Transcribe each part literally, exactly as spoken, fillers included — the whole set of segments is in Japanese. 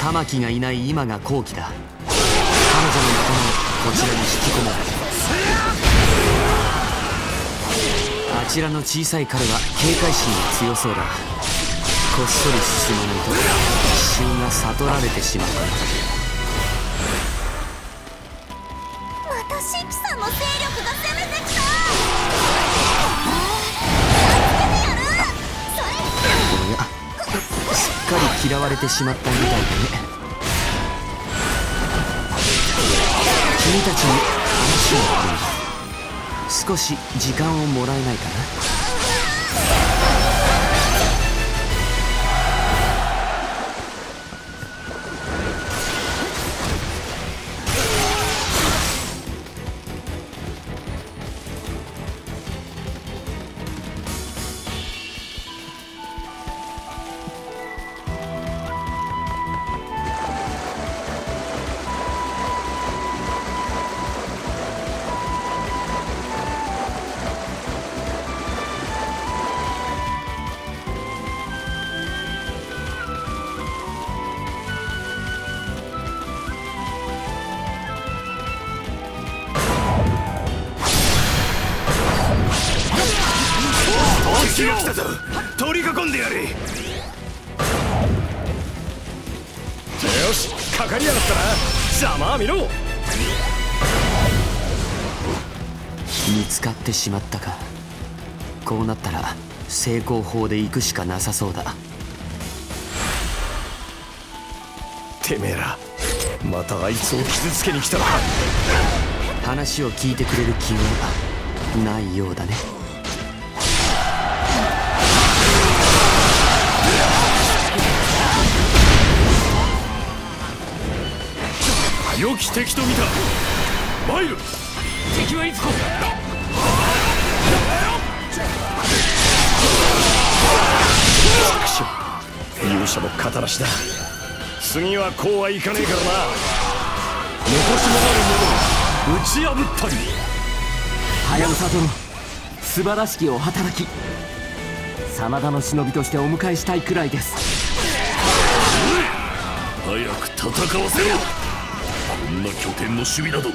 玉木がいない今が好機だ。彼女の仲間をこちらに引き込もう。あちらの小さい彼は警戒心が強そうだ。こっそり進まないと一瞬が悟られてしまうから。またシキさんの勢力が攻めてきた。助けてやる。それおや、すっかり嫌われてしまったみたいだね。君たちに話を聞く。少し時間をもらえないかな。取り囲んでやれ。よし、かかりやがったな。邪魔は見ろ。見つかってしまったか。こうなったら成功法で行くしかなさそうだ。てめえら、またあいつを傷つけに来たな。話を聞いてくれる気はないようだね。良き敵と見た。参る。敵はいつこそ。勇者も肩なしだ。次はこうはいかねえからな。残しもないものを打ち破ったり。はやぶさ殿、素晴らしきお働き。真田の忍びとしてお迎えしたいくらいです。早く戦わせろ。こんな拠点の守備など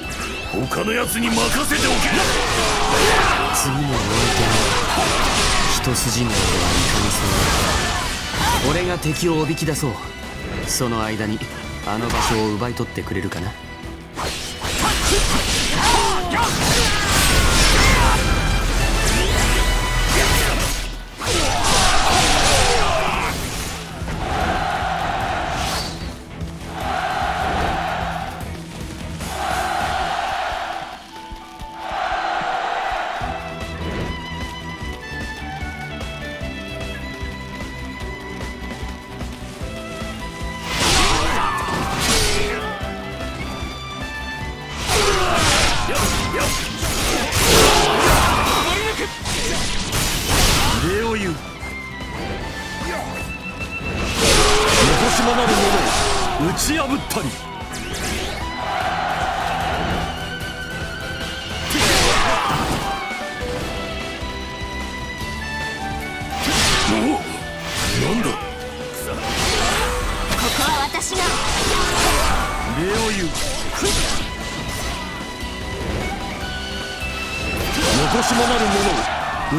他のやつに任せておけ。次の論点は一筋縄ではいかなそうだ。俺が敵をおびき出そう。その間にあの場所を奪い取ってくれるかな。残しもなるものを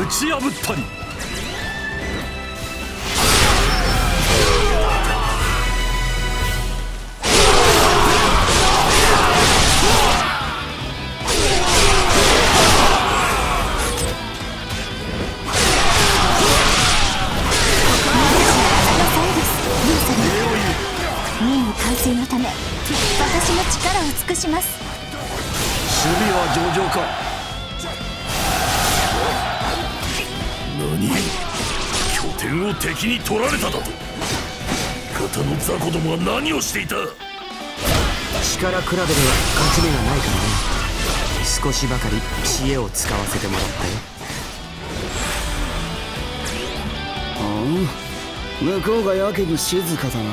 打ち破ったり。任務完成のため、私の力を尽くします。守備は上々か。何、拠点を敵に取られただと。方の雑魚どもは何をしていた。力比べでは勝ち目がないからね。少しばかり知恵を使わせてもらったよ。うん、向こうがやけに静かだな。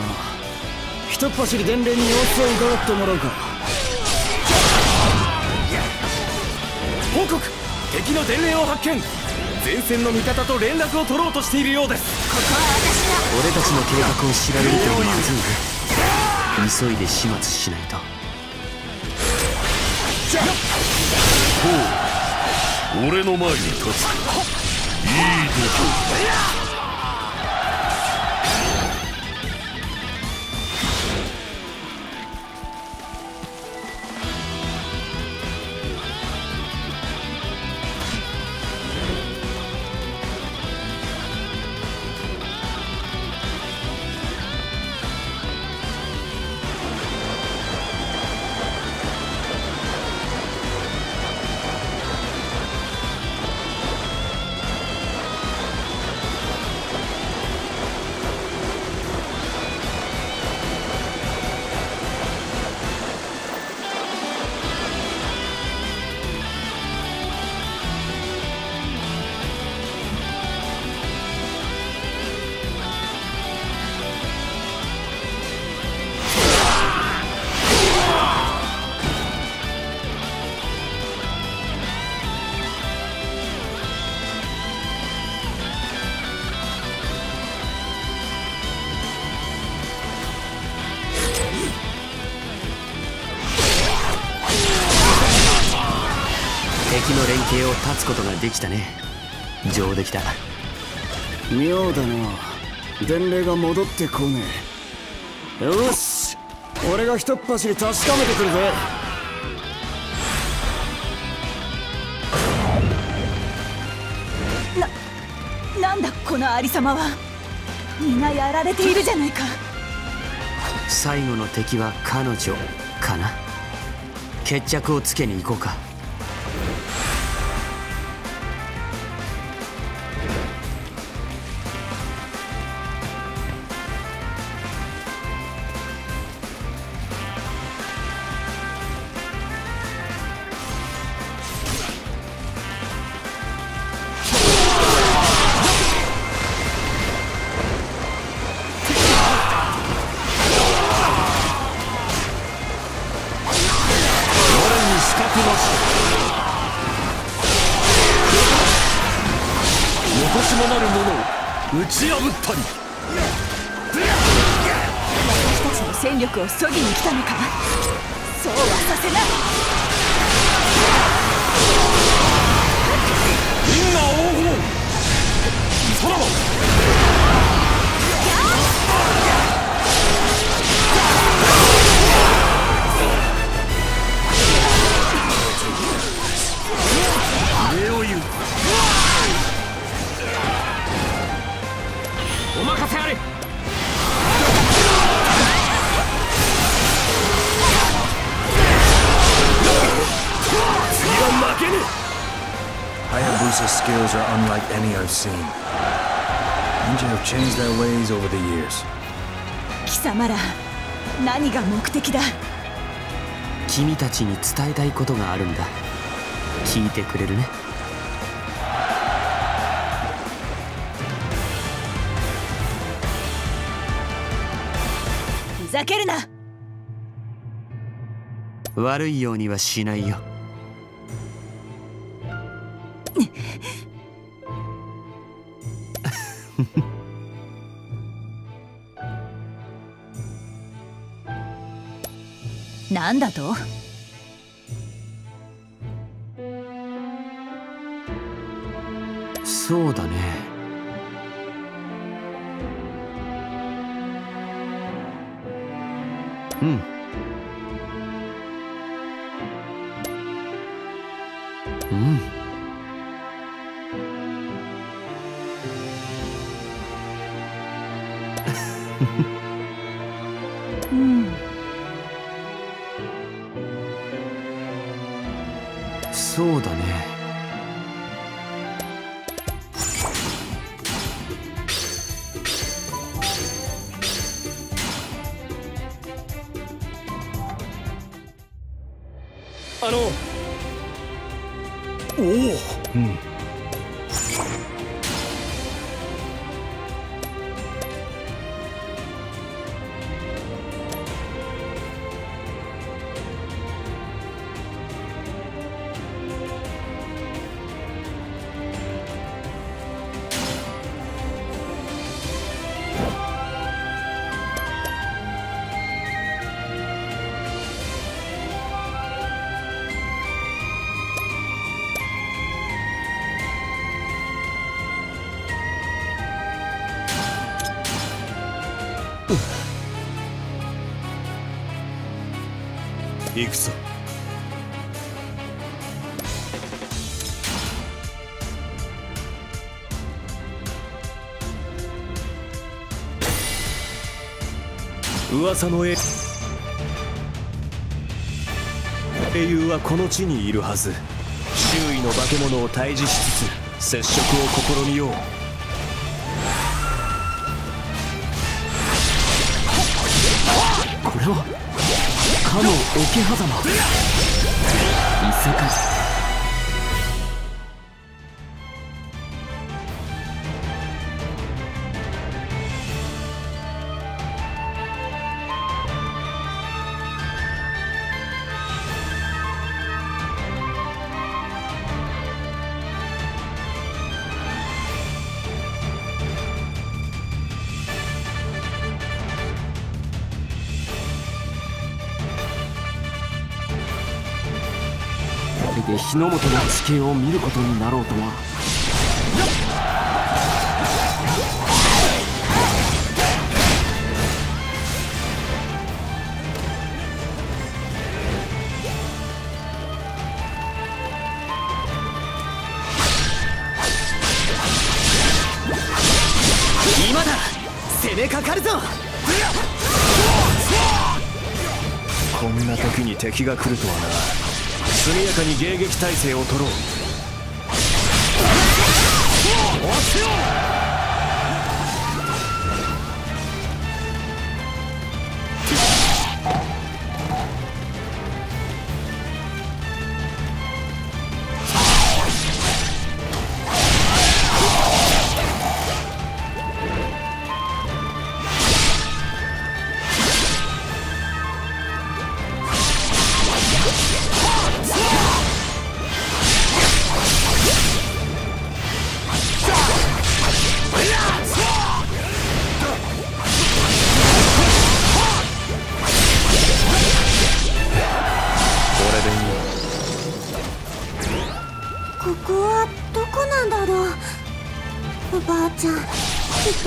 ひとっ走り伝令に様子を伺ってもらうか。報告。敵の伝令を発見。前線の味方と連絡を取ろうとしているようです。ここは私が。俺たちの計画を知られるとまずい。急いで始末しないと。じゃあ、ほう、俺の前に立つか。いいことだ。 の連携を断つことができたね。上出来だ。妙だな、伝令が戻ってこねえ。よし、俺がひとっ走り確かめてくるぜ。 な、なんだこのありさまは。皆やられているじゃないか。最後の敵は彼女かな。決着をつけに行こうか。 戦力を削ぎに来たのか。そうはさせない。みんな応募。さらば。礼を言う。お任せあれ。 Hayabusa's skills are unlike any I've seen. Ninja have changed their ways over the years. 貴様ら、何が目的だ。君たちに伝えたいことがあるんだ。聞いてくれるね。ふざけるな。悪いようにはしないよ。 なんだと？そうだね。うん。うん。うん。 そうだね。あの、おお、うん、行くぞ。噂の英雄はこの地にいるはず。周囲の化け物を退治しつつ接触を試みよう。 これはかの桶狭間、異世界。日の本の地形を見ることになろうとは。今だ、攻めかかるぞ。こんな時に敵が来るとはな。 速やかに迎撃態勢を取ろう。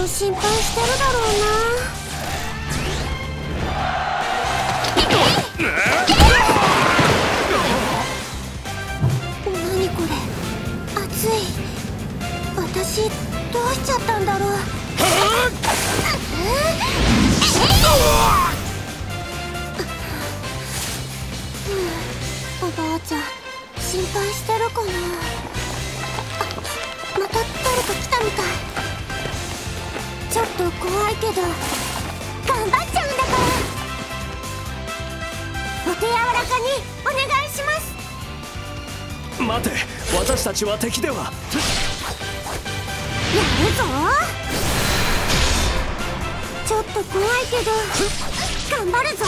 心配してるだろうな。何これ、熱い。私どうしちゃったんだろう。おばあちゃん心配してるかな。あ、また誰か来たみたい。 ちょっと怖いけど頑張っちゃうんだから、お手柔らかにお願いします。待て、私たちは敵では。やるぞ。ちょっと怖いけど頑張るぞ。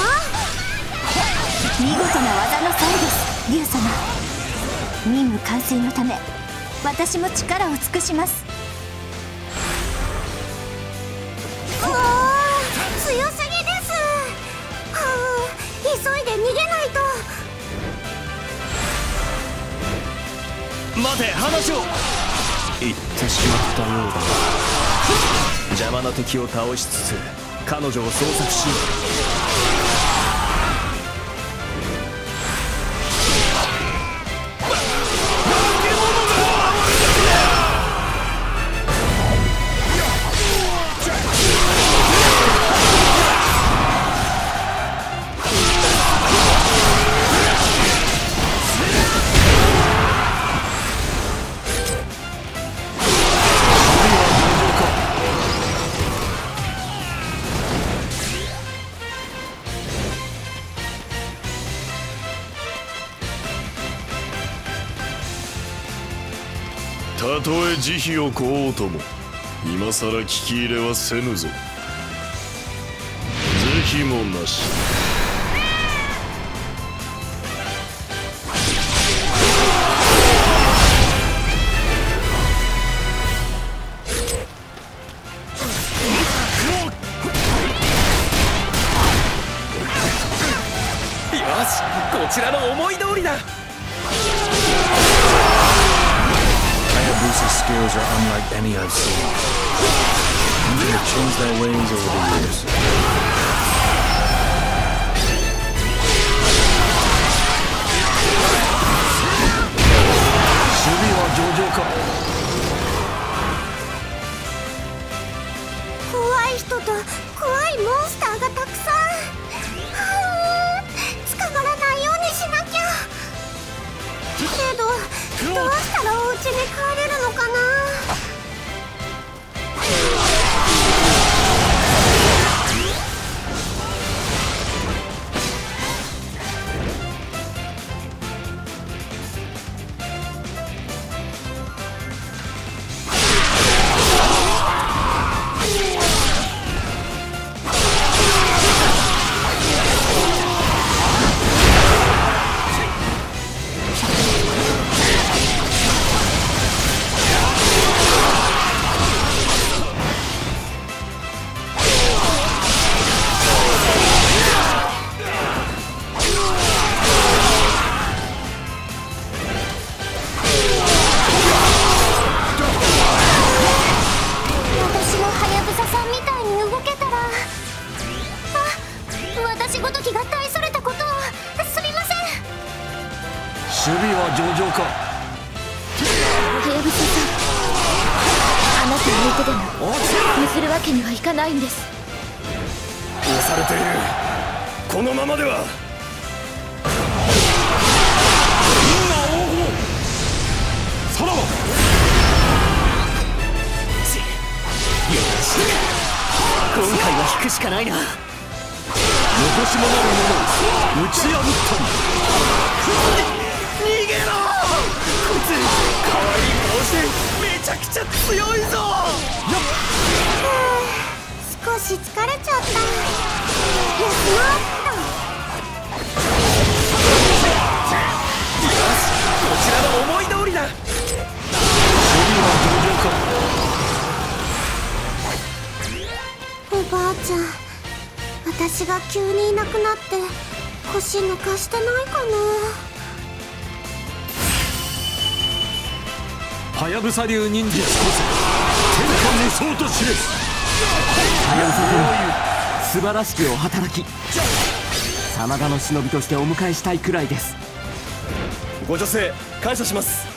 見事な技の際です、竜様。任務完成のため私も力を尽くします。 待て、話を。言ってしまったようだ。邪魔な敵を倒しつつ彼女を捜索しよ慈悲を乞おうとも今さら聞き入れはせぬぞ。慈悲もなし。よし、こちらの思い通りだ。 These skills are unlike any I've seen. They have changed their ways over the years. ちに帰れるのかな。守備は上々か。ハヤブサさん、あなたの相手でも譲るわけにはいかないんです。押されている。このままでは。みんな応募。さらば。よし、今回は引くしかないな。残しもなるものを打ち破ったんだ。逃げろ！こいつ、可愛い顔してめちゃくちゃ強いぞ。少し疲れちゃった。休まった。よし、こちらの思い通りだ。守備は上々か。おばあちゃん、私が急にいなくなって腰抜かしてないかな。はやぶさ流忍術こそ天下無双と知れ。はやぶさ君、素晴らしくお働き。真田の忍びとしてお迎えしたいくらいです。ご助勢感謝します。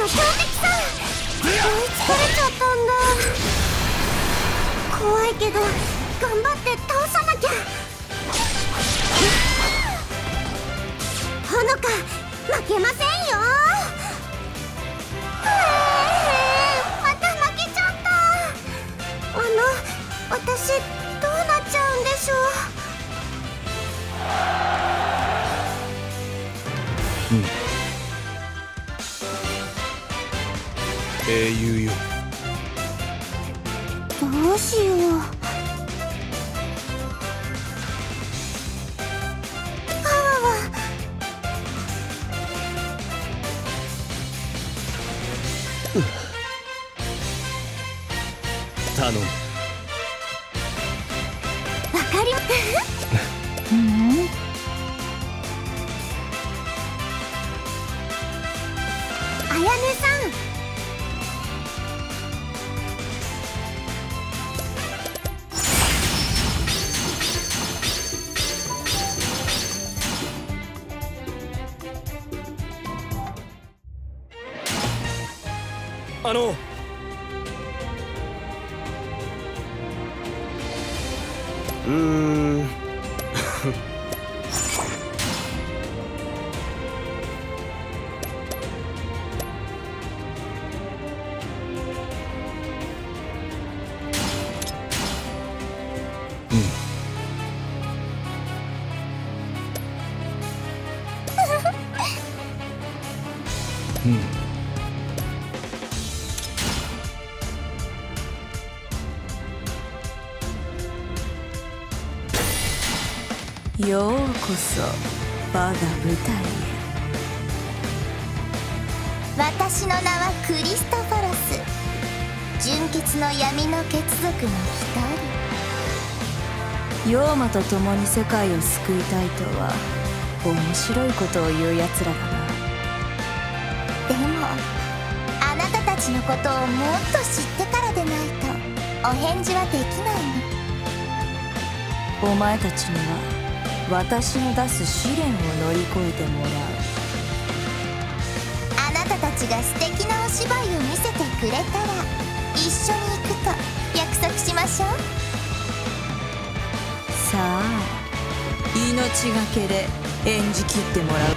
強敵さん、追いつかれちゃったんだ。怖いけど頑張って倒さなきゃ。ほのか、負けませんよ。へえ、また負けちゃった。あの、私どうなっちゃうんでしょう。うん、英雄よ。どうしよう。パワーは頼む。わかります。うん。あの、うーんようこそ我が舞台へ。私の名はクリストフォロス、純血の闇の血族の一人。妖魔と共に世界を救いたいとは面白いことを言うやつらだな。でもあなたたちのことをもっと知ってからでないとお返事はできないの。お前たちには私の出す試練を乗り越えてもらう。あなたたちが素敵なお芝居を見せてくれたら一緒に行くと約束しましょう。さあ命がけで演じきってもらうぞ。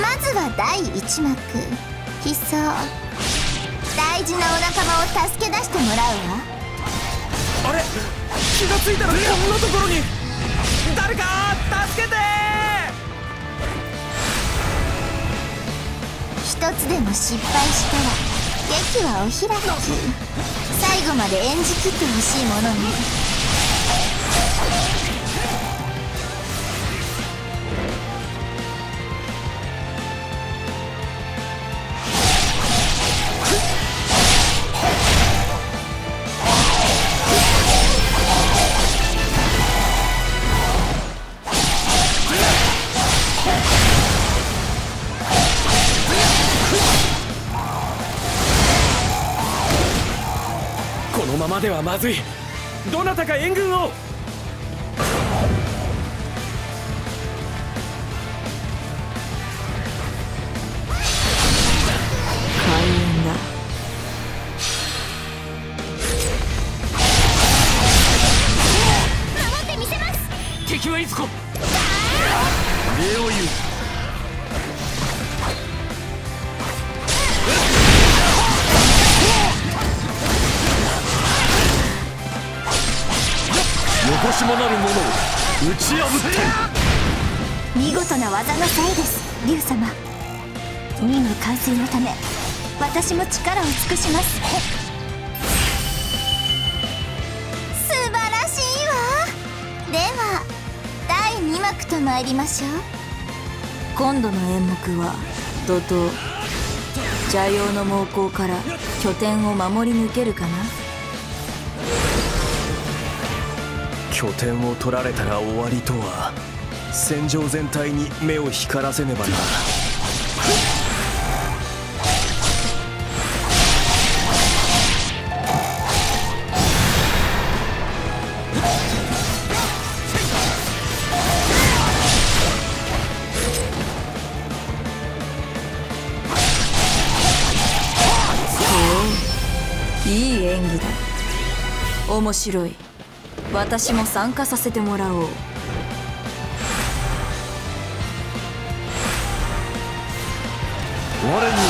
まずはだいいち幕「悲壮」。大事なお仲間を助け出してもらうわ。あれ、気がついたらこんなところに。誰か助けて。一つでも失敗したら劇はお開き。最後まで演じきってほしいものね。このままではまずい。どなたか援軍を。開演だ。守ってみせます。敵はいつこ礼を言う。残しもなるものを打ち破って。見事な技のせいです竜様。任務完遂のため私も力を尽くします。素晴らしいわ。ではだいに幕と参りましょう。今度の演目は怒涛。蛇妖の猛攻から拠点を守り抜けるかな。拠点を取られたら終わりとは。戦場全体に目を光らせねばな。おお、いい演技だ。面白い。私も参加させてもらおう。我に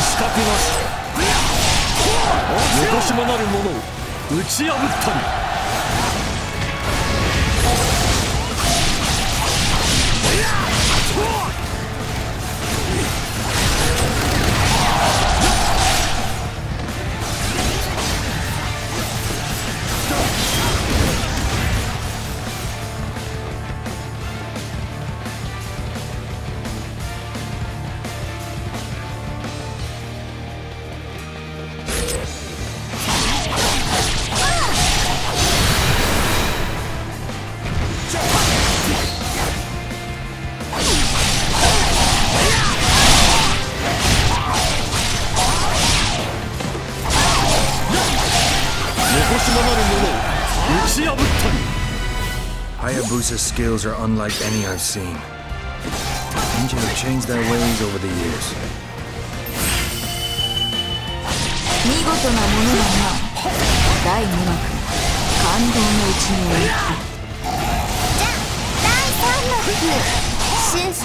仕掛けました。昔もなるものを打ち破ったり。Hayabusa's skills are unlike any I've seen. Ninjas have changed their ways over the years. 見事なものだな。だいに幕、感動のうちに終わった。じゃあ、だいさん幕、終節。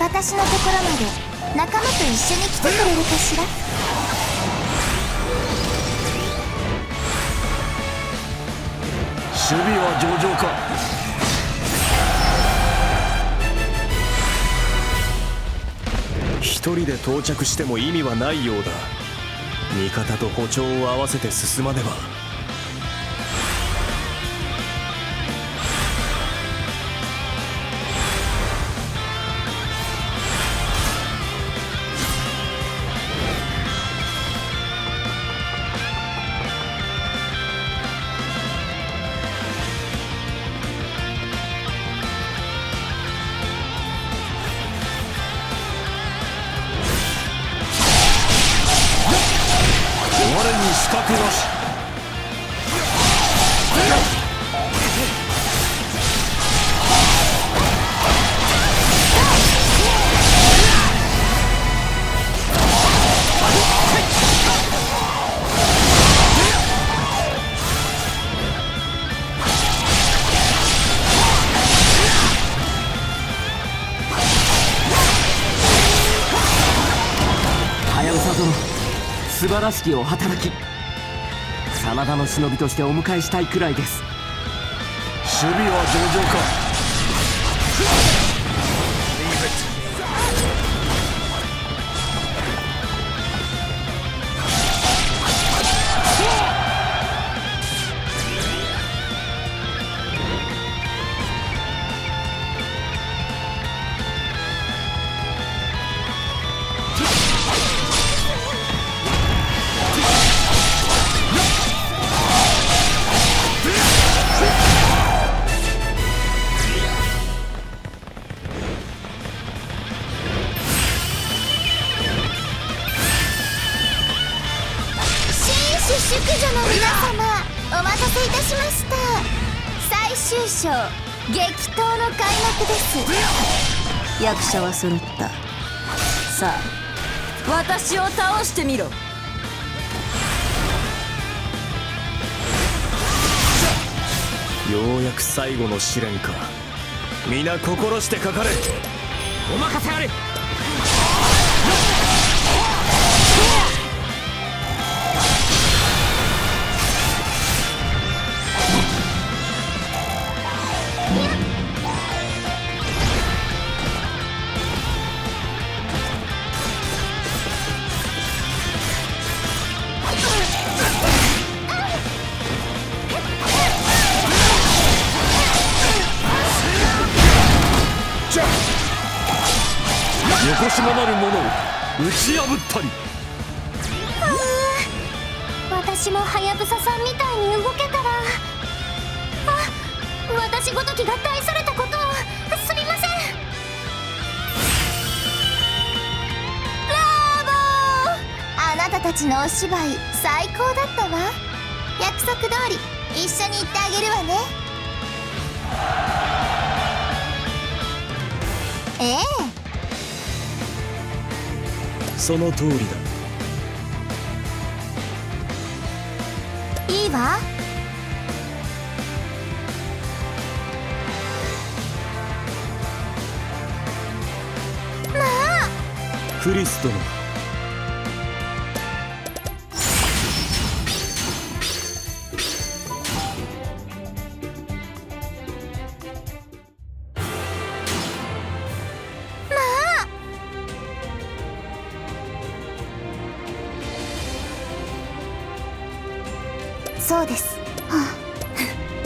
私のところまで仲間と一緒に来てくれるかしら。守備は上々か。一人で到着しても意味はないようだ。味方と歩調を合わせて進まねば。覚悟し。素晴らしきお働き、真田の忍びとしてお迎えしたいくらいです。守備は上々か。宿女の皆様、お待たせいたしました。最終章、激闘の開幕です。役者は揃った。さあ、私を倒してみろ。ようやく最後の試練か。皆心してかかれ。お任せあれ。横島なる者を打ち破ったり。私もハヤブサさんみたいに動けたら。あ、私ごときが大それたことをすみません。ラーボー、あなたたちのお芝居最高だったわ。約束通り一緒に行ってあげるわね。ええ、その通りだ。いいわ。まあ、クリス殿。そうです。はあ、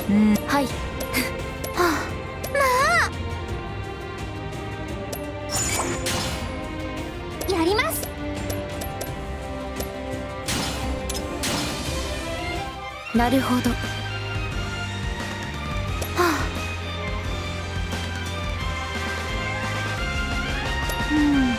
うん、はい。はあ、まあ。やります。なるほど。はあ。うん。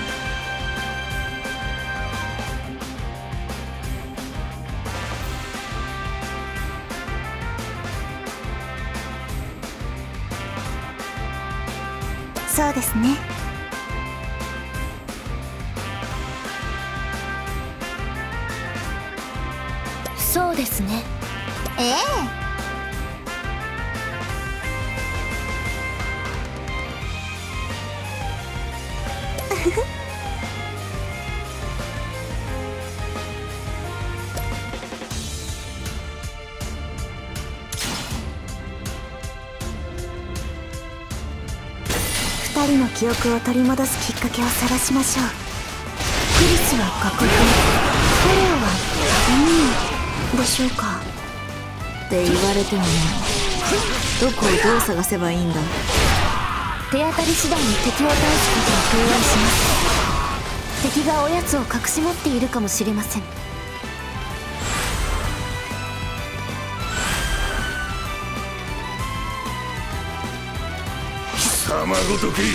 そうですね。そうですね。ええ。ウフフ。二人の記憶を取り戻すきっかけを探しましょう。クリスは過酷、フェレオは任意でしょうかって言われてもね。どこをどう探せばいいんだ。手当たり次第に敵を倒すことを提案します。敵がおやつを隠し持っているかもしれません。玉ごときひね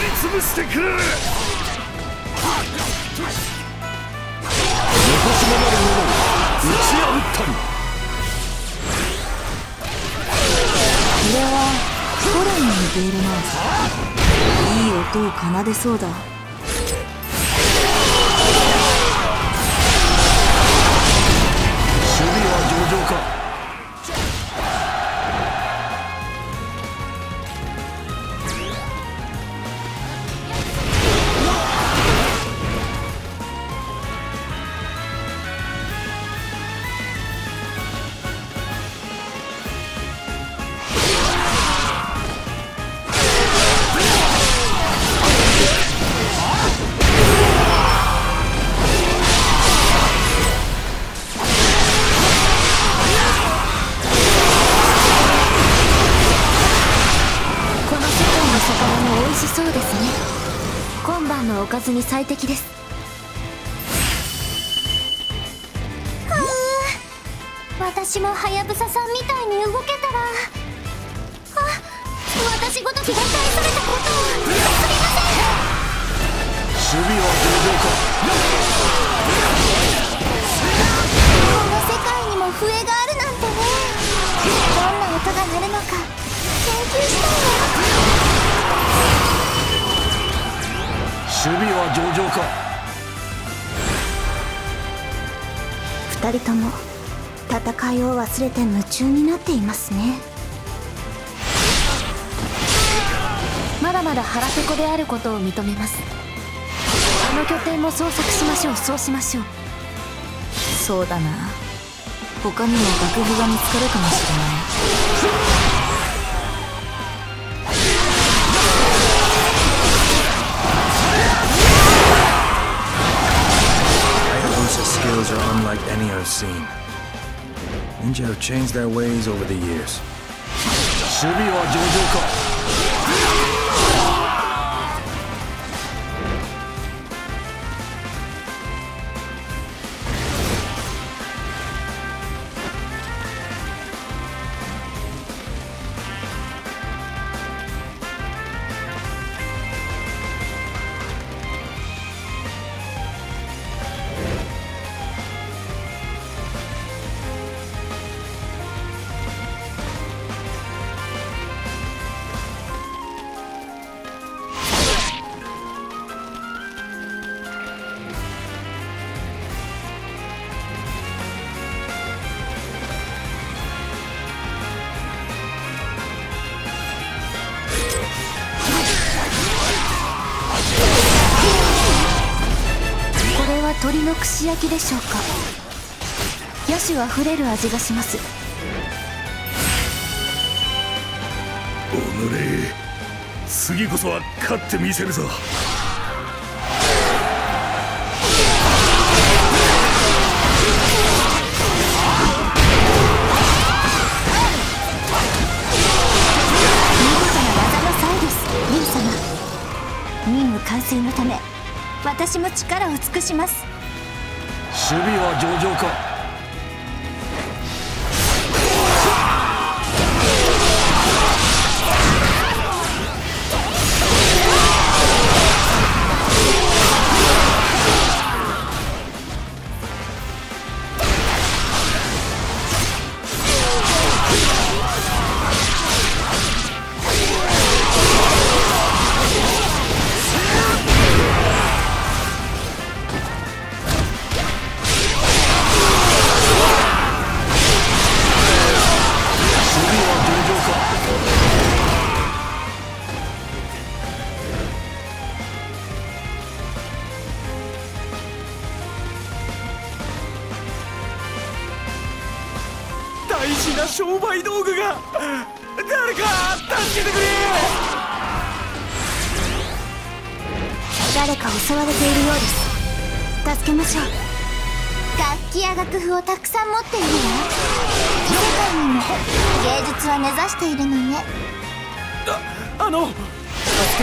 りつぶしてくれ。横島なる者を打は空に似ているな。いい音を奏でそうだ。守備は上々か。おかずに最適です。はあ、私もハヤブサさんみたいに動けたら。あ、私ごときが大それたことをすみません。守備は上々か。この世界にも笛があるなんてね。どんな音が鳴るのか研究したいわ。守備は上々か。ふたりとも戦いを忘れて夢中になっていますね。まだまだ腹ペコであることを認めます。あの拠点も捜索しましょう。そうしましょう。そうだな、他にも楽譜が見つかるかもしれない。Skills are unlike any I've seen. Ninja have changed their ways over the years. Shubi wa Jojo ka.鶏の串焼きでしょうか。野手は触れる味がします。おのれ、次こそは勝ってみせるぞ。見事な技の際です、リン様。任務完成のため私も力を尽くします。守備は上々か。大事な商売道具が、誰か助けてくれ。誰か襲われているようです。助けましょう。楽器や楽譜をたくさん持っているわ。世界にも芸術は根ざしているのね。あ、あの、助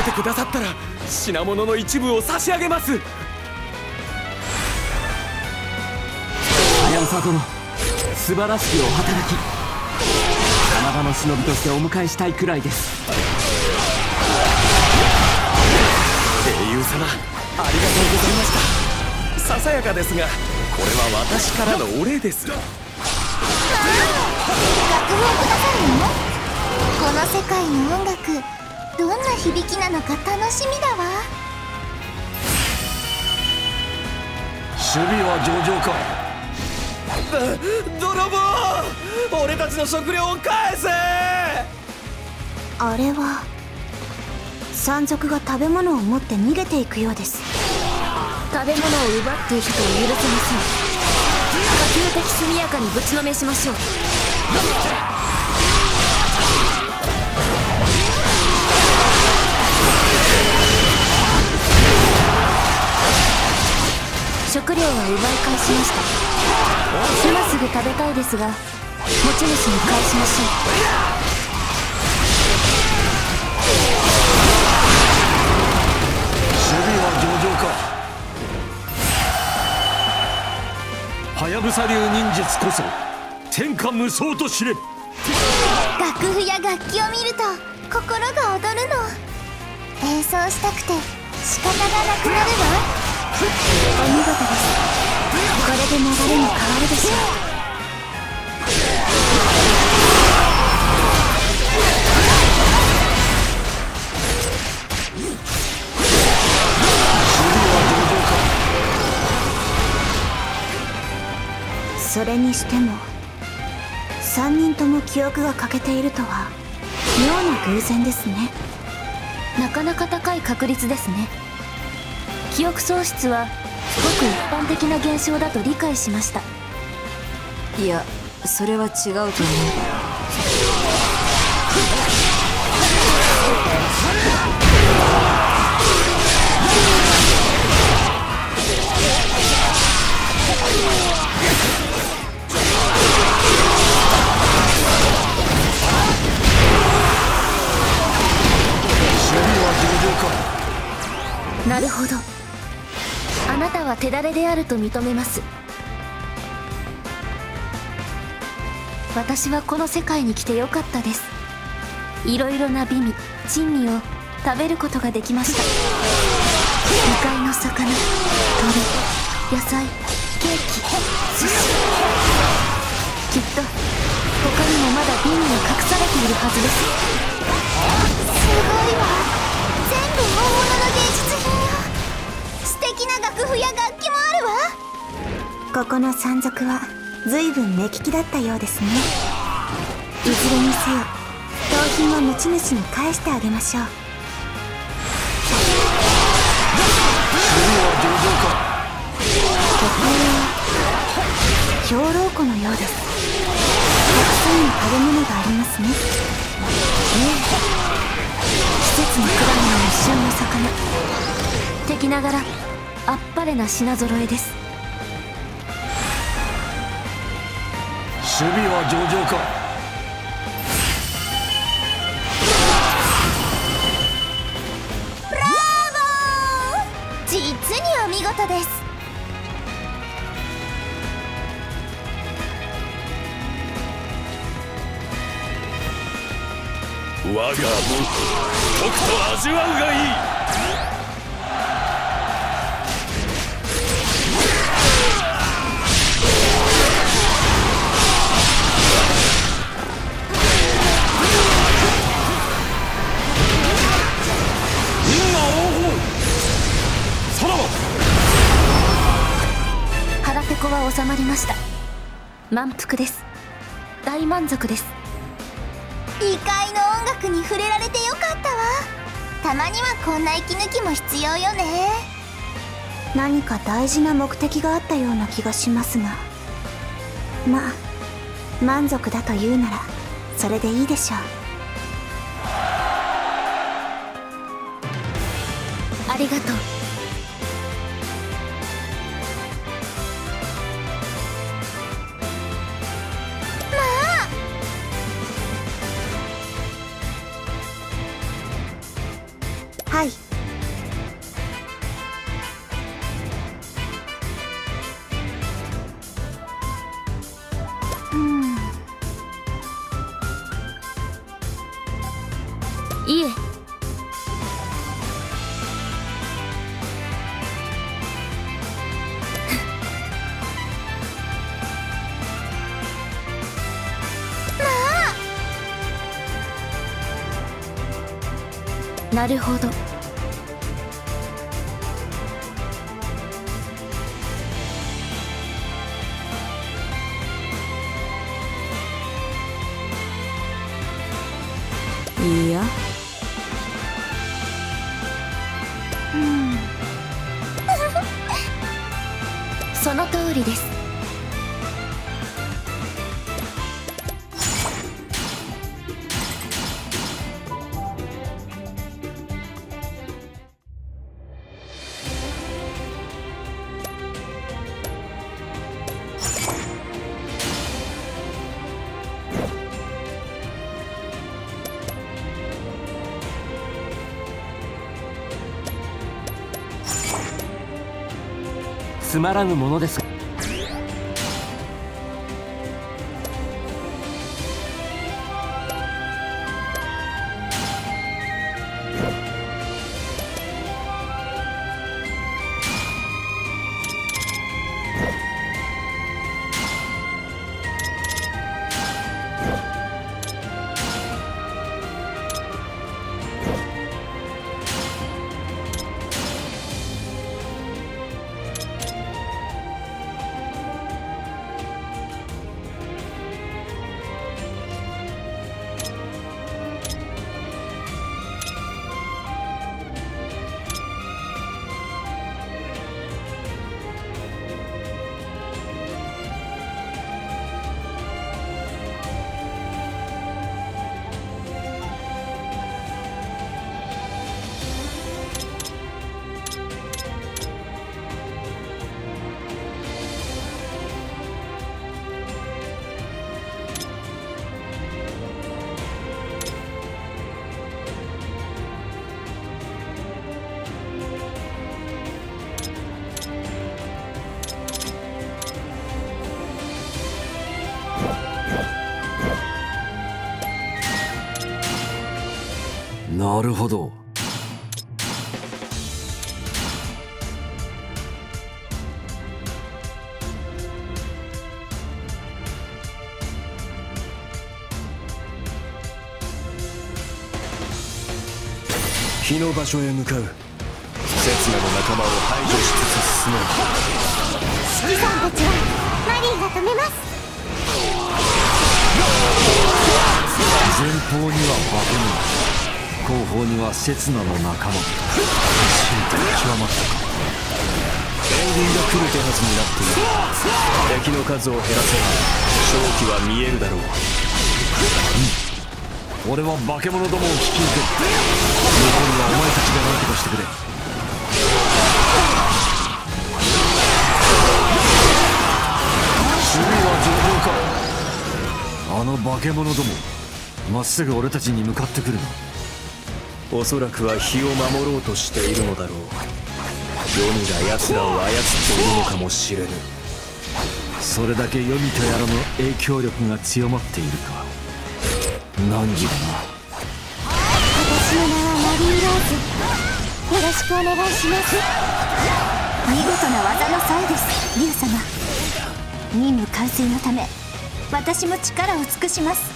けてくださったら品物の一部を差し上げます。ハヤブサ殿、素晴らしきお働き。山田の忍びとしてお迎えしたいくらいです。英雄様、ありがとうございました。ささやかですがこれは私からのお礼です。楽譜をくださるの？この世界の音楽、どんな響きなのか楽しみだわ。守備は上々か。泥棒！俺たちの食料を返せ！あれは山賊が食べ物を持って逃げていくようです。食べ物を奪っていくと許せません。可及的速やかにぶちのめしましょう。食料は奪い返しました。今すぐ食べたいですが、持ち主に返しましょう。守備は上々か。はやぶさ流忍術こそ天下無双と知れ。楽譜や楽器を見ると心が躍るの。演奏したくて仕方がなくなるわ。お見事です。これで流れも変わるでしょう。それにしてもさんにんとも記憶が欠けているとは妙な偶然ですね。なかなか高い確率ですね。記憶喪失はごく一般的な現象だと理解しました。いや、それは違うと思う。なるほど。あなたは手だれであると認めます。私はこの世界に来てよかったです。いろいろな美味、珍味を食べることができました。魚介の魚、鳥、野菜、ケーキ、寿司。きっと他にもまだ美味が隠されているはずです。すごいわ。全部本物の芸術品よ。素敵な楽譜や楽器もあるわ。ここの山賊は随分目利きだったようですね。いずれにせよ盗品を持ち主に返してあげましょう。ここは兵糧庫のようです。たくさんの食べ物がありますね。ええ、季節の果物の旬の魚敵ながらあっぱれな品揃えです。守備は上々か。ブラボー！実にお見事です。我がもとくと味わうがいい。は収まりました。満腹です。大満足です。異界の音楽に触れられてよかったわ。たまにはこんな息抜きも必要よね。何か大事な目的があったような気がしますが、まあ満足だというならそれでいいでしょう。ありがとう。いえ。なるほど。いや、うんその通りです。つまらぬものです。なるほど。火の場所へ向かう。刹那の仲間を排除しつつ進もう。指揮官たちはマリーが止めます。前方には化け物、後方には刹那の仲間。進化が極まったか。援軍が来る手はずになっている。敵の数を減らせば勝機は見えるだろう。うん、俺は化け物どもを引き受ける。残りはお前たちが何とかしてくれ。守備は上等か。あの化け物どもまっすぐ俺たちに向かってくるな。おそらくは日を守ろうとしているのだろう。ヨミが奴らを操っているのかもしれぬ。それだけヨミとやらの影響力が強まっているか。難儀だな。私の名はマリーローズ、よろしくお願いします。見事な技の際です、竜様。任務完成のため私も力を尽くします。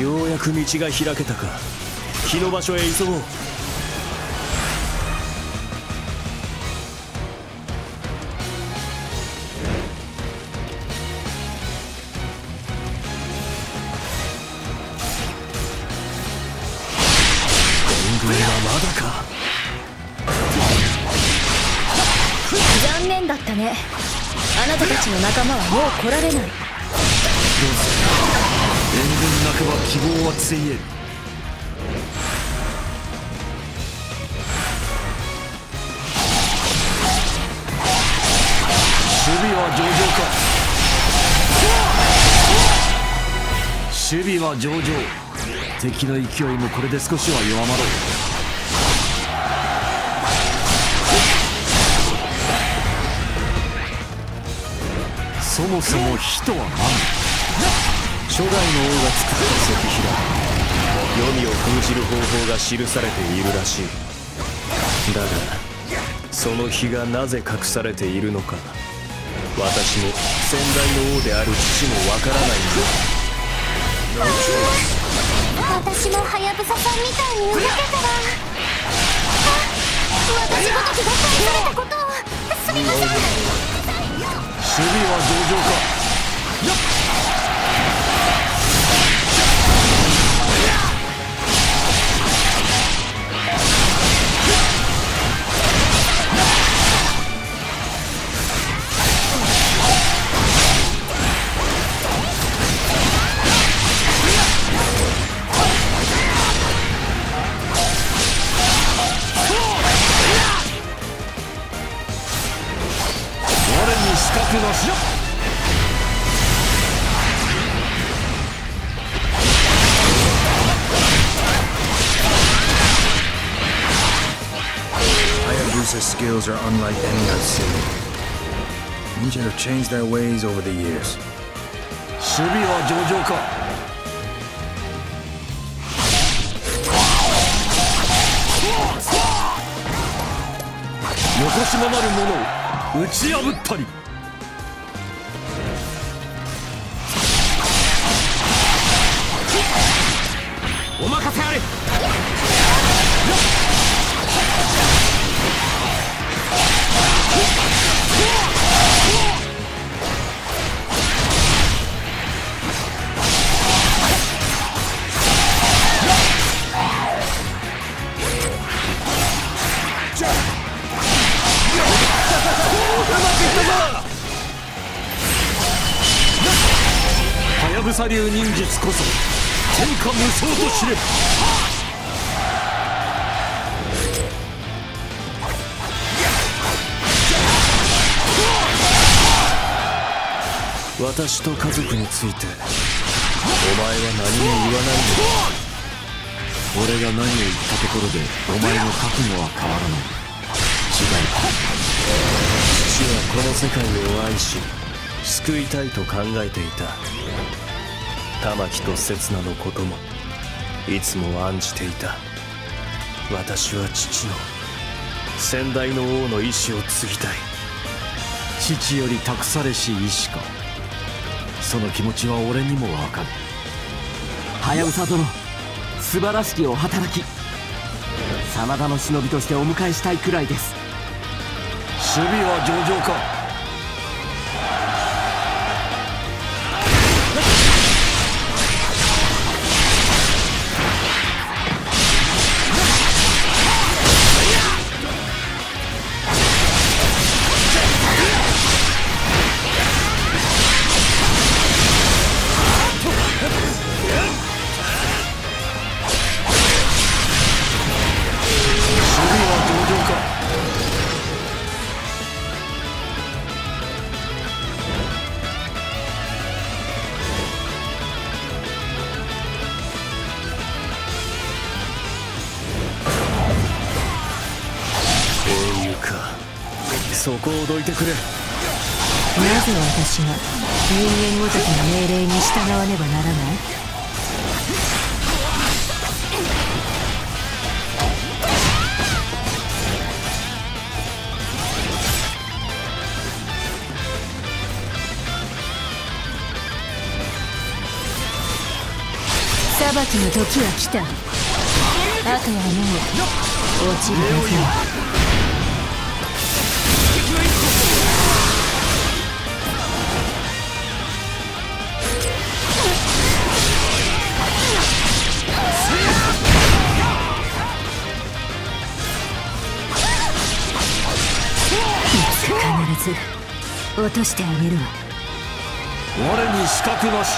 ようやく道が開けたか。火の場所へ急ごう。残念だったね。あなたたちの仲間はもう来られない。どうする。援軍なくば希望はついえる。守備は上々。敵の勢いもこれで少しは弱まろう。そもそも火とは何だ。初代の王が作った石碑だ。読みを封じる方法が記されているらしい。だがその碑がなぜ隠されているのか、私も先代の王である父もわからないんだ。私もハヤブサさんみたいに動けたら、あ、私ごときが返されたことをすみません。守備は上々か。よっ、よしよっ、Hayabusa's skills are unlike any I've seen. Ninja have changed their ways over the years. 守備は上々か。横島なる者を打ち破ったり。お任せあれ。はやぶさ流忍術こそ天下無双と知れ。私と家族についてお前は何も言わないのだ。俺が何を言ったところでお前の覚悟は変わらない。違うか。父はこの世界を愛し救いたいと考えていた。玉木と刹那のこともいつも案じていた。私は父の先代の王の意志を継ぎたい。父より託されし意志か。その気持ちは俺にもわかる。ハヤブサ殿、素晴らしきお働き。真田の忍びとしてお迎えしたいくらいです。守備は上々か。そこをどいてくれ。なぜ私が人間ごときの命令に従わねばならない。裁きの時は来た。あとはもう落ちるだけ。落としてあげるわ。我に死角なし。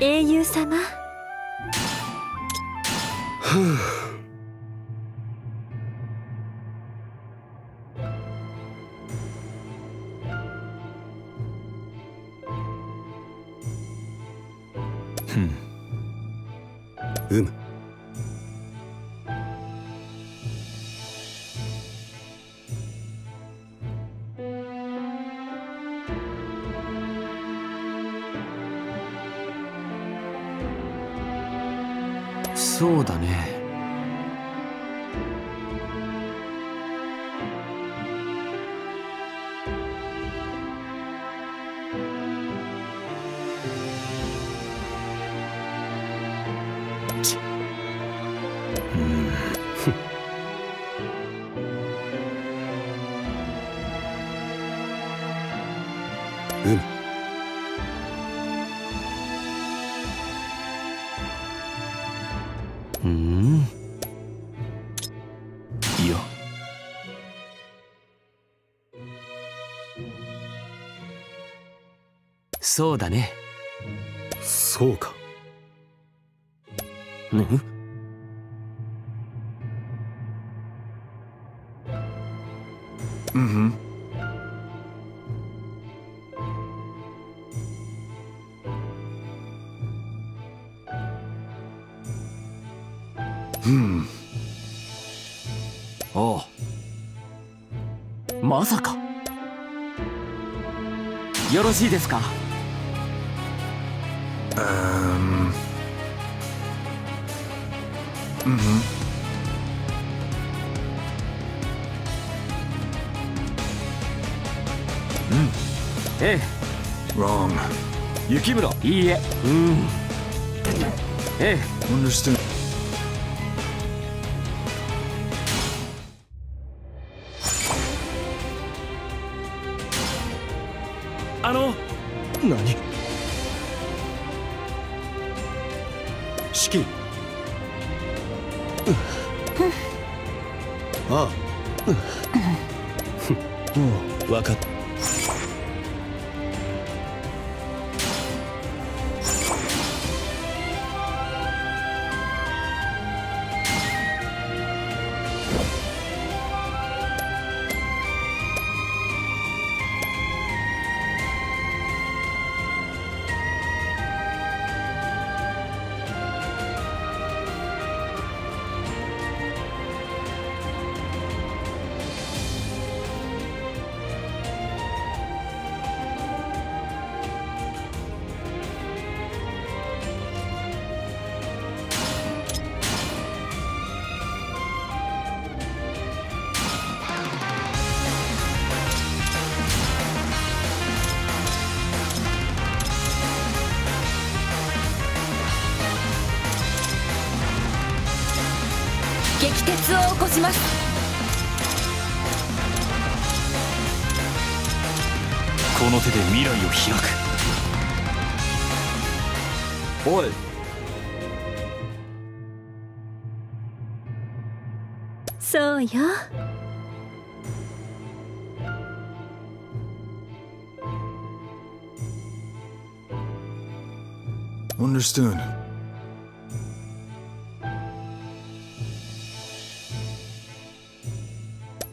英雄様。うむ。そうだね。うん。いや。そうだね。そうか。うん。うん。うん。ああ。まさか。よろしいですか。うん。うん。うん。ええ。wrong。雪村。いいえ。うん。ええ。understood。あの何式、うん、ああ、うん、分かった。激鉄を起こします。この手で未来を開く。おい。そうよ。Understood。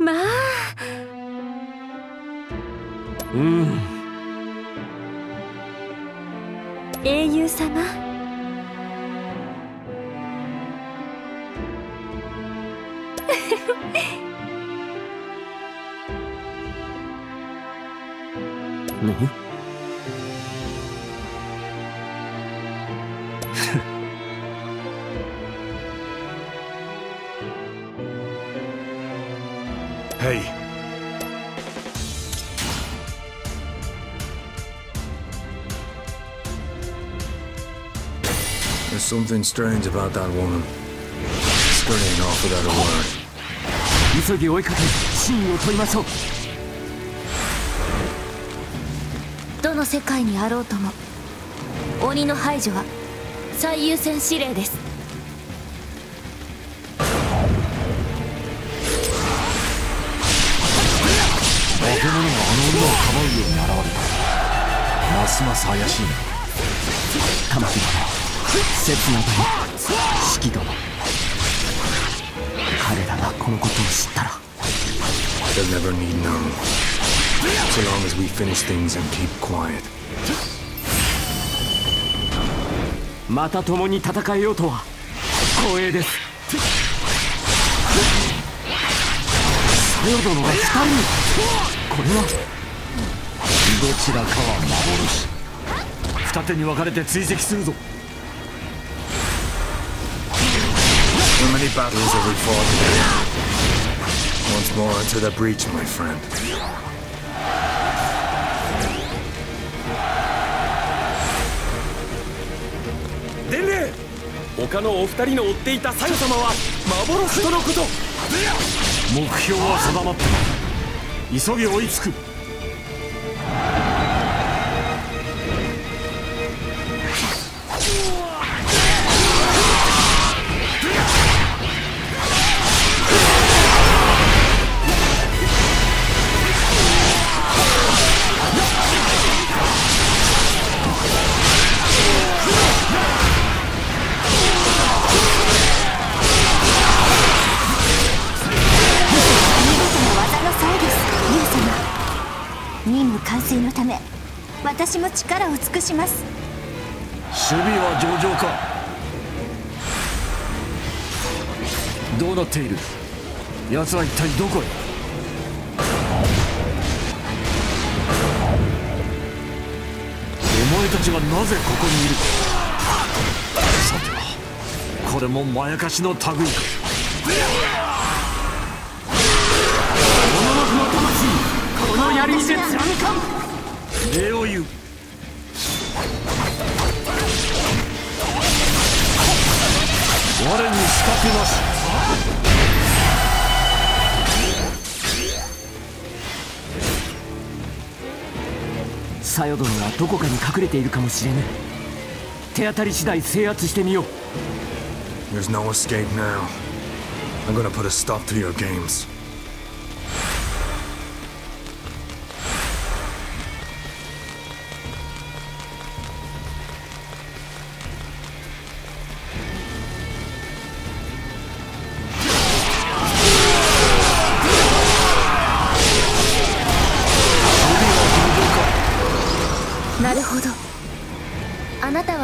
まあ、うん、英雄様、うんはい。There's something strange about that woman. Spurting off without a word. 急ぎ追いかけ、シーンを取りましょう。どの世界にあろうとも、鬼の排除は最優先指令です。化け物があの女を構うように現れた。ますます怪しいな。玉木殿、刹那殿、四季殿、彼らがこのことを知ったら They'll never need no. So long as we finish things and keep quiet. また共に戦えようとは光栄です。さよ殿がふたり、これはどちらかは幻。二手に分かれて追跡するぞ。伝令、他のお二人の追っていたサヨ様は幻とのこと。目標は定まってない。急ぎ追いつく。私も力を尽くします。守備は上々か。どうなっている？奴は一体どこへ？ お前たちがなぜここにいる？さてはこれもまやかしの類か。モノノフの魂、この槍で斬貫。礼を言う。我に仕掛けなし。サヨ殿はどこかに隠れているかもしれぬ。手当たり次第制圧してみよう。There's no escape now. I'm gonna put a stop to your games.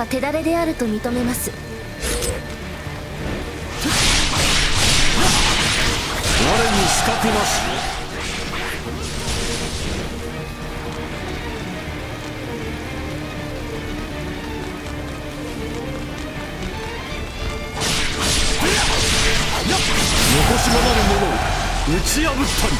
手だれであると認めます。我に仕掛けます。残しもなる者を打ち破ったり。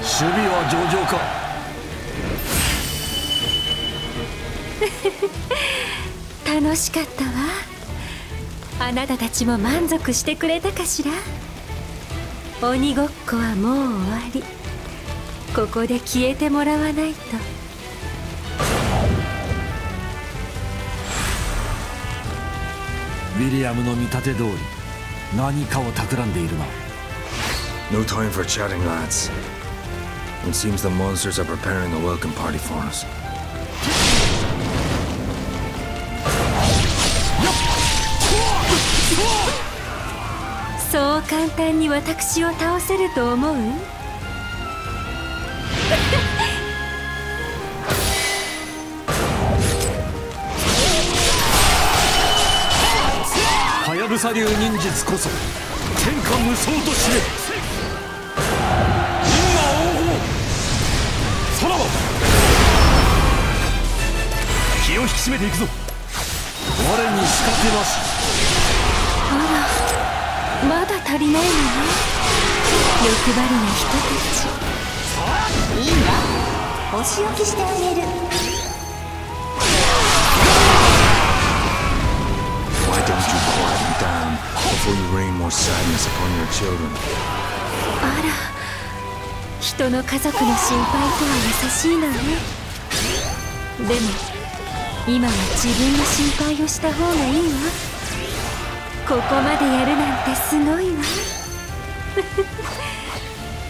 守備は上々か。楽しかったわ。あなたたちも満足してくれたかしら。鬼ごっこはもう終わり。ここで消えてもらわないと。ウィリアムの見立て通り、何かを企んでいるな。No time for chatting, lads. It seems the monsters are preparing a welcome party for us.そう簡単に私を倒せると思う？はやぶさ流忍術こそ天下無双と知れ。みんな応募。さらば気を引き締めていくぞ。我に仕掛けなし。まだ足りないのね、欲張りな人たち。いいわ、お仕置きしてあげる。あら、人の家族の心配とは優しいのね。でも今は自分の心配をした方がいいわ。ここまでやるなんてすごいわ。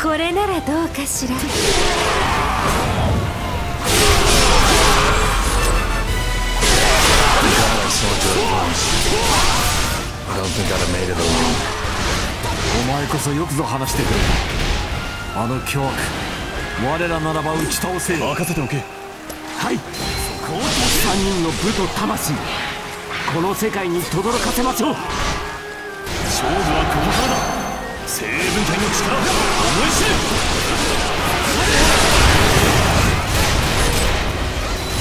これならどうかしら。お前こそよくぞ話してくれた。あの凶悪、我らならば打ち倒せ。任せておけ。はい、さんにんの武と魂、この世界に轟かせましょう。勝負はここからだ。生分体の力を思い知れ。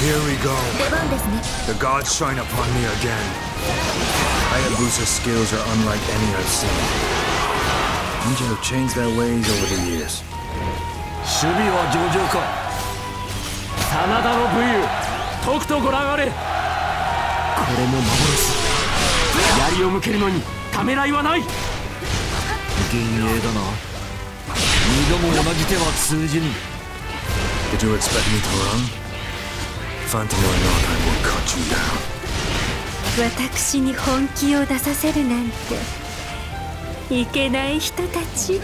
Here we go. The gods shine upon me again. Hayabusa's skills are unlike any I've seen. Ninja have changed their ways over the years. 守備は上々か。真田の武勇、とくとご覧あれ。これも幻。槍を向けるのにためらいはない。幻影だな。二度も同じ手は通じぬ。Did you expect me to run? Phantom or not, I will cut you down. 私に本気を出させるなんていけない人たち。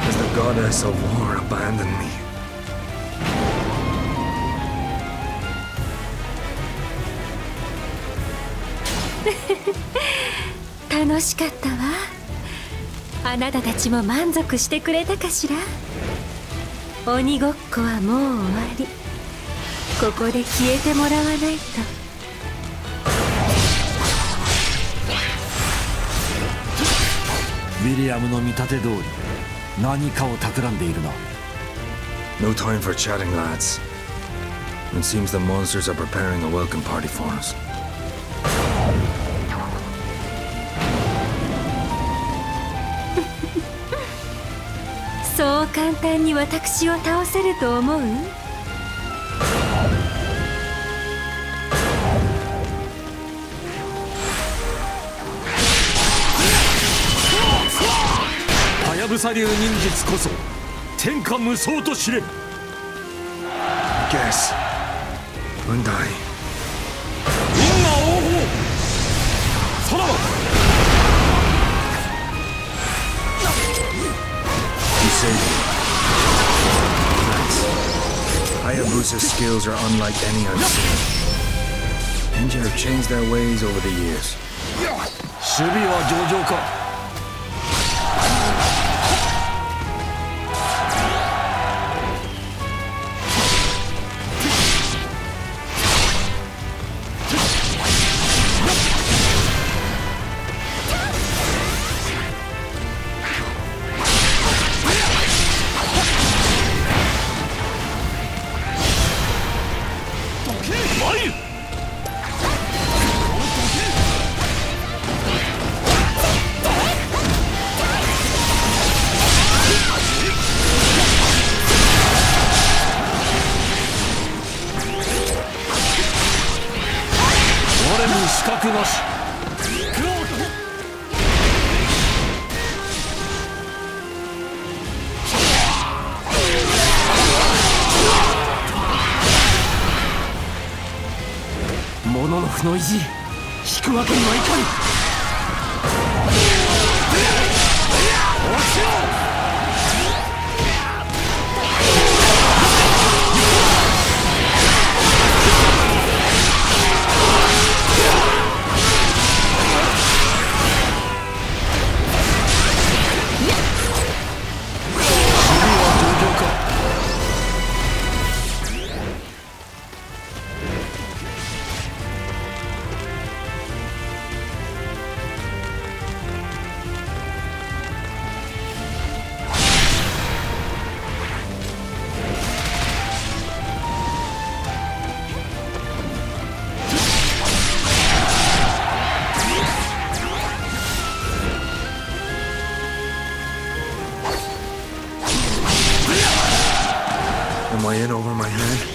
Has the goddess of war abandoned me?楽しかったわ。あなたたちも満足してくれたかしら。鬼ごっこはもう終わり。ここで消えてもらわないと。ウィリアムの見立て通り、何かを企んでいるな。 No time for chatting, lads. It seems the monsters are preparing a welcome party for us.そう簡単に私を倒せると思う？はやぶさ流忍術こそ天下無双と知れ。Guess. 問題。みんな応募。さらば。Hayabusa's skills are unlike any I've seen. Ninja have changed their ways over the years. 守備は上々か。ましクロートモノノフの意地引くわけにはいかぬ。落ちろ。 Am I in over my head?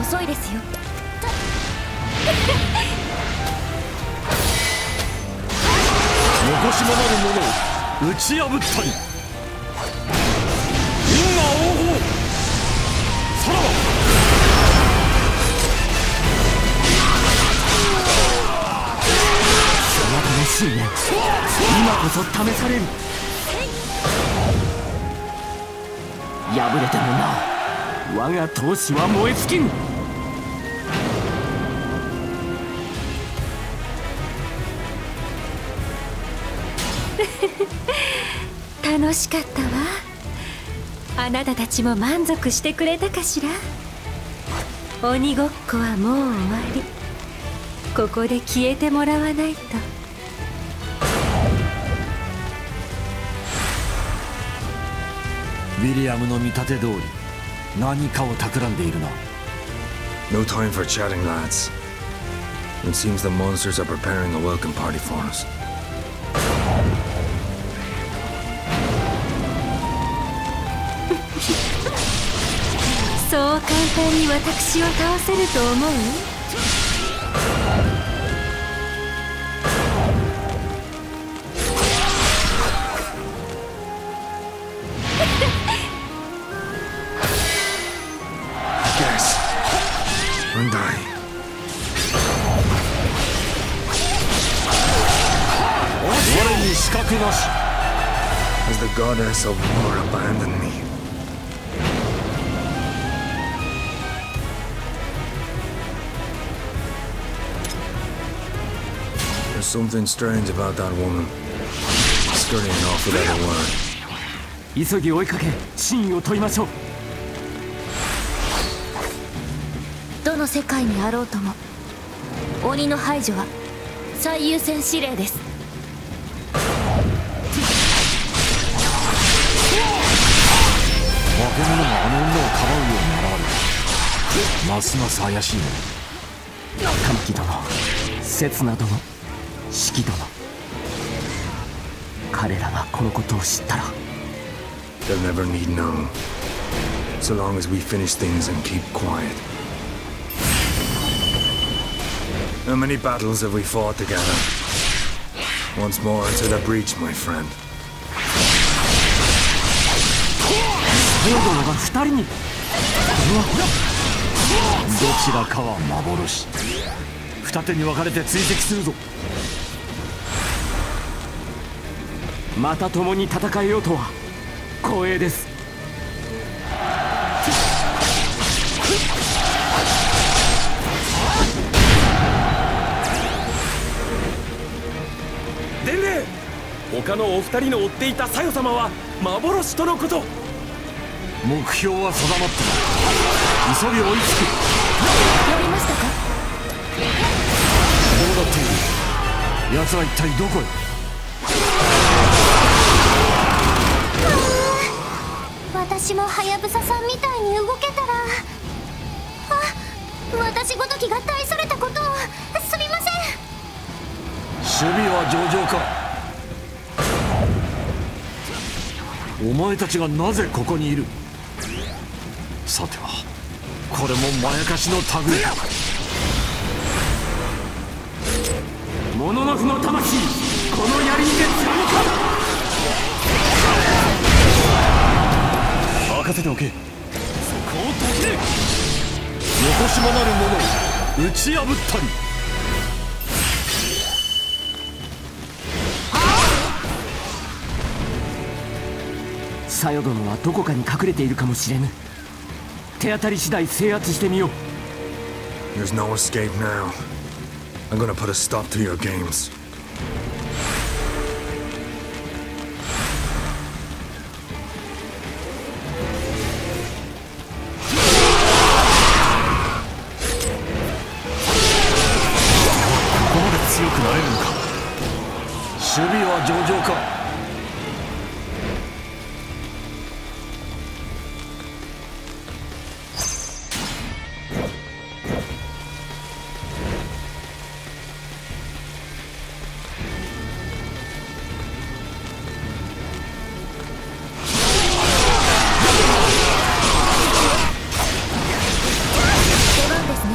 遅いですよ。残しまなる者を打ち破ったり、因果応報。さらば。 それは楽しいね。今こそ試される。敗れてもなお 我が闘志は燃え尽きん。楽しかったわ。あなたたちも満足してくれたかしら。鬼ごっこはもう終わり。ここで消えてもらわないと。 ウィリアムの見立て通り 何かを企んでいるな。No time for chatting, lads. It seems the monsters are preparing a welcome party for us. そう簡単に私を倒せると思う？Has the goddess of war abandoned me? There's something strange about that woman, scurrying off without a word. 急ぎ追いかけ、真意を問いましょう。どの世界にあろうとも、鬼の排除は最優先指令です。 化け物があの女をかばうように現れる。ますます怪しいね。カムキ殿、セツナ殿、シキ殿、彼らがこのことを知ったら They'll never need know so long as we finish things and keep quiet. How many battles have we fought together? Once more into the breach, my friend. エドロが二人に。どちらかは幻。二手に分かれて追跡するぞ。また共に戦えようとは光栄です。伝令。他のお二人の追っていた小夜様は幻とのこと。目標は定まった。急ぎ追いつく。呼びましたか？どうなっている？奴は一体どこへ？私もハヤブサさんみたいに動けたら。あ、私ごときが大それたことをすみません。守備は上々か。お前たちがなぜここにいる？さてはこれもまやかしの類だ。モノノフの魂、この槍にて貫く。任せておけ。そこを解け。残しもなる者を打ち破ったり。小夜殿はどこかに隠れているかもしれぬ。手当たり次第制圧してみよう。There's no escape now. I'm gonna put a stop to your games. 守備は上々か。出番ですね。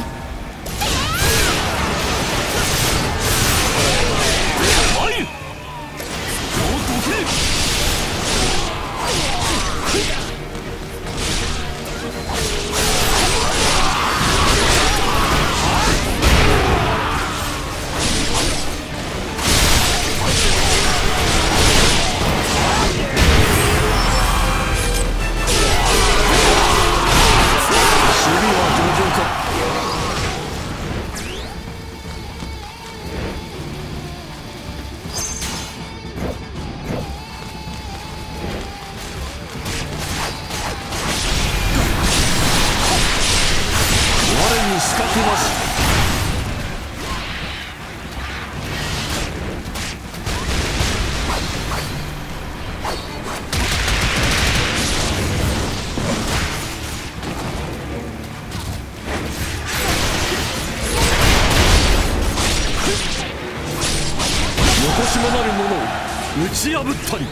打ち破ったり。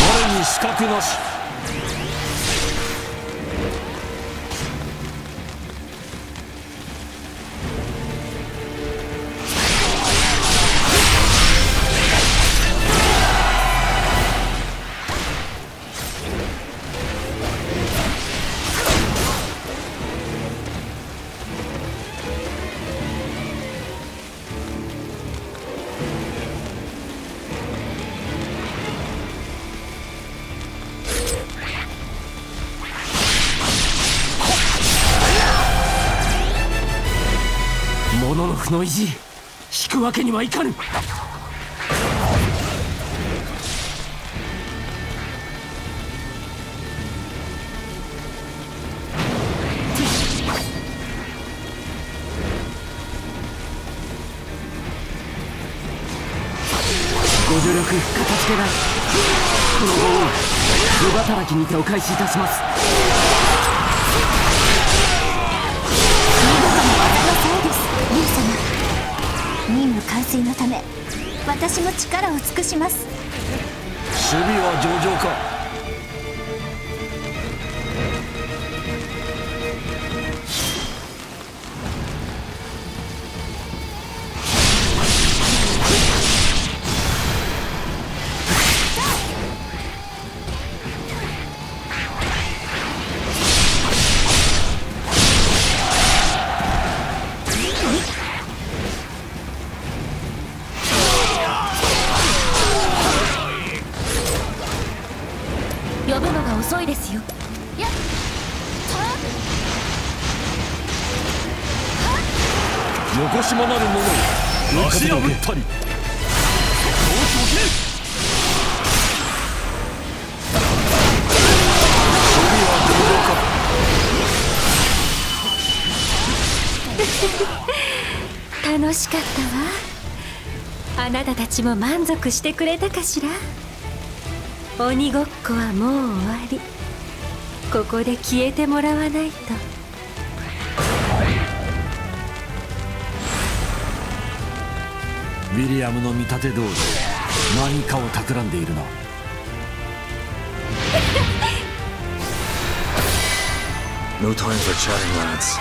我に死角なし。モノノフの意地、引くわけにはいかぬ。ご助力片付けない。この棒を野働きにてお返しいたします。任務完遂のため私も力を尽くします。守備は上々か。残しまなる者を足破ったり。楽しかったわ。あなたたちも満足してくれたかしら。鬼ごっこはもう終わり。ここで消えてもらわないと。ウィリアムの見立て通り何かを企んでいるな。No time for chatting, lads.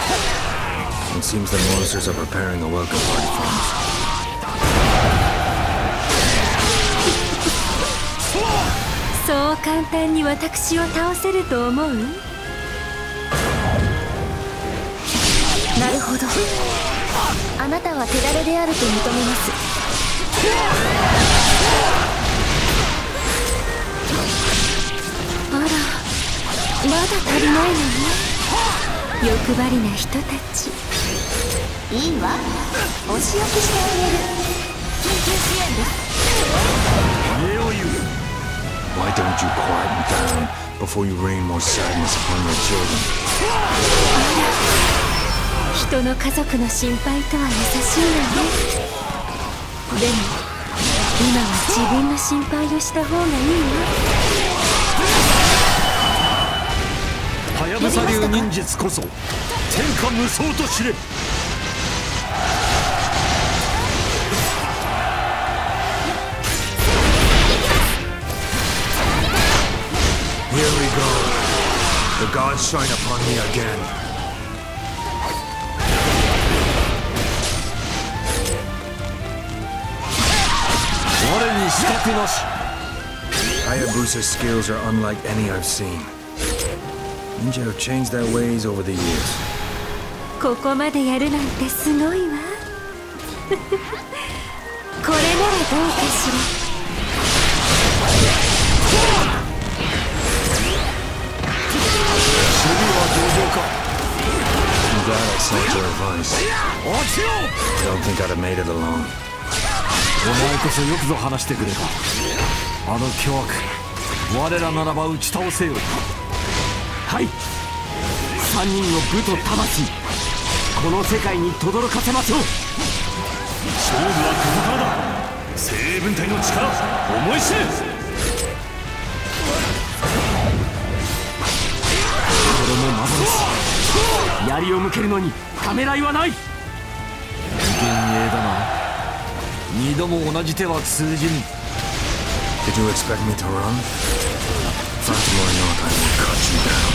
It seems the monsters are preparing a welcome party for us. So 簡単に私を倒せると思う？なるほど。あなたは手だれであると認めます。あら、まだ足りないのね。欲張りな人たち。いいわ、お仕置きしてあげる。緊急支援です。Why don't you quieten down before you rain more sadness upon your children? あら、人の家族の心配とは優しいわね。でも今は自分の心配をした方がいいよ。はやぶさ流忍術こそ天下無双と知れ。Here we go. The gods shine upon me again. ハヤブサ skills are unlike any I've seen. Ninja have changed their ways over the years. ここまでやるなんてすごいわ。これならどうかしら。守備は上々か。 I'm glad I sought your advice. I don't think I'd have made it alone. お前こそよくぞ話してくれた。あの巨悪、我らならば打ち倒せよ。はい、さんにんの武と魂、この世界に轟かせましょう。勝負はここからだ。精鋭分隊の力、思い知れ。これも謎です。槍を向けるのにためらいはない。幻影だな。 二度も同じ手は通じぬ。Did you expect me to run? Far more not, I will cut you down.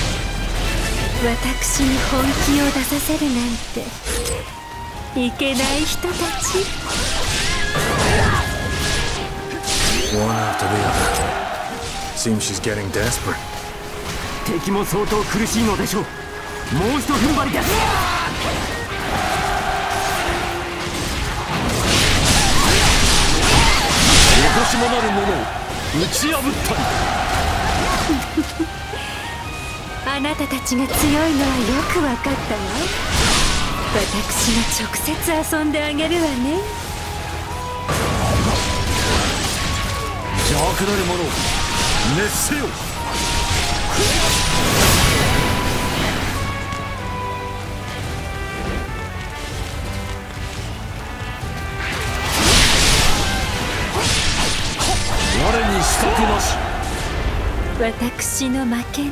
私に本気を出させるなんていけない人たち。One after the other. Seems she's getting desperate. 敵も相当苦しいのでしょう。もう一踏ん張りです。 落としもなるものを打ち破ったり。あなたたちが強いのはよく分かったわ。私が直接遊んであげるわね。邪悪なるものを熱せよ。私の負けね。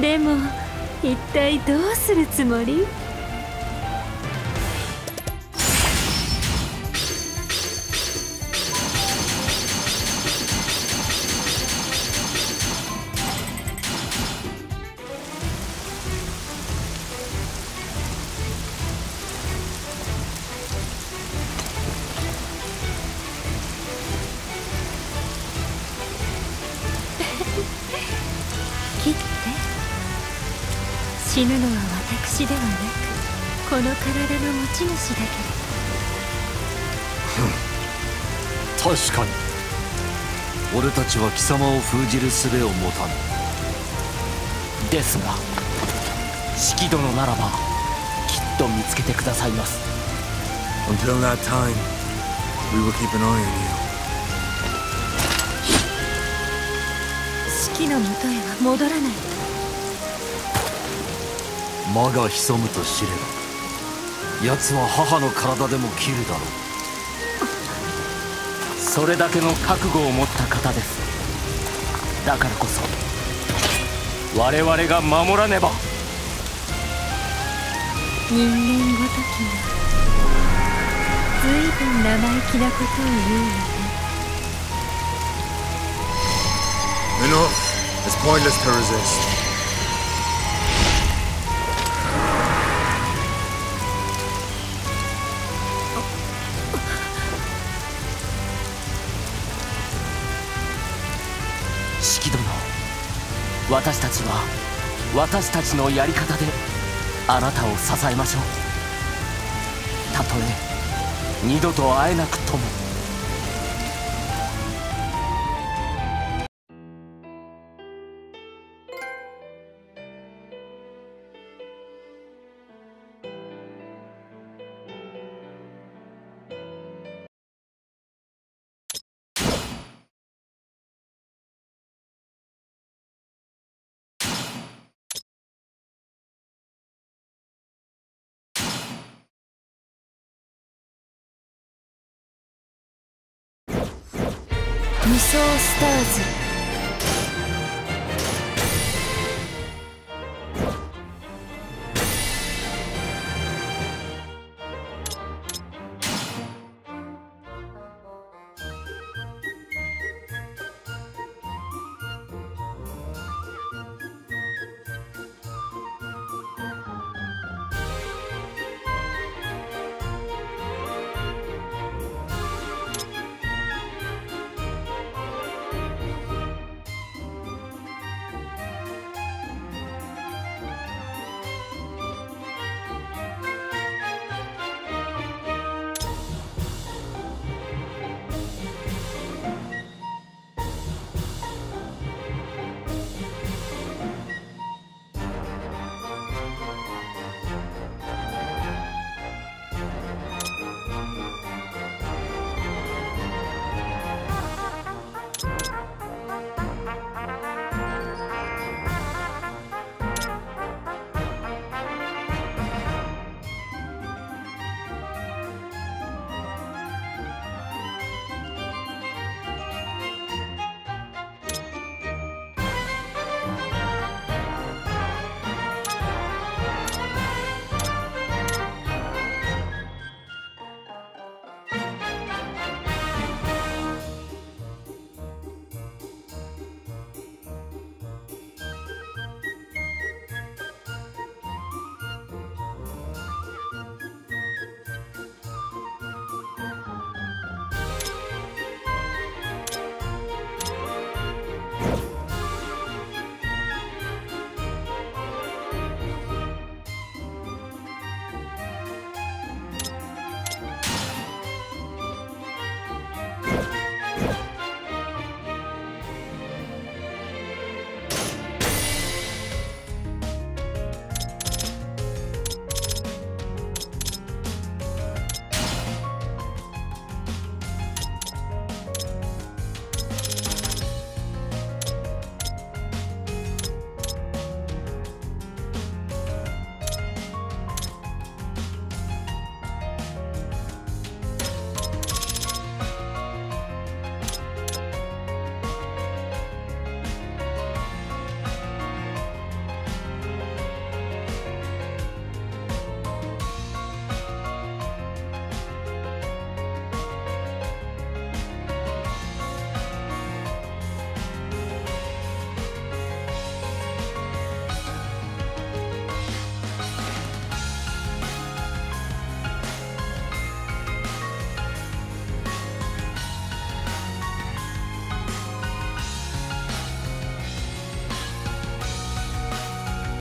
でも一体どうするつもり？死ぬのは私ではなく、この体の持ち主だけだ。確かに俺たちは貴様を封じる術を持たぬ。ですが式殿ならばきっと見つけてくださいます。 Until that time, we will keep an eye on you. 四季のもとへは戻らない。魔が潜むと知れば、奴は母の体でも切るだろう。それだけの覚悟を持った方です。だからこそ我々が守らねば。人間ごときがずいぶん生意気なことを言うのね。 Enough! It's pointless to resist. 四季殿、私たちは私たちのやり方であなたを支えましょう。たとえ二度と会えなくとも。無双スターズ。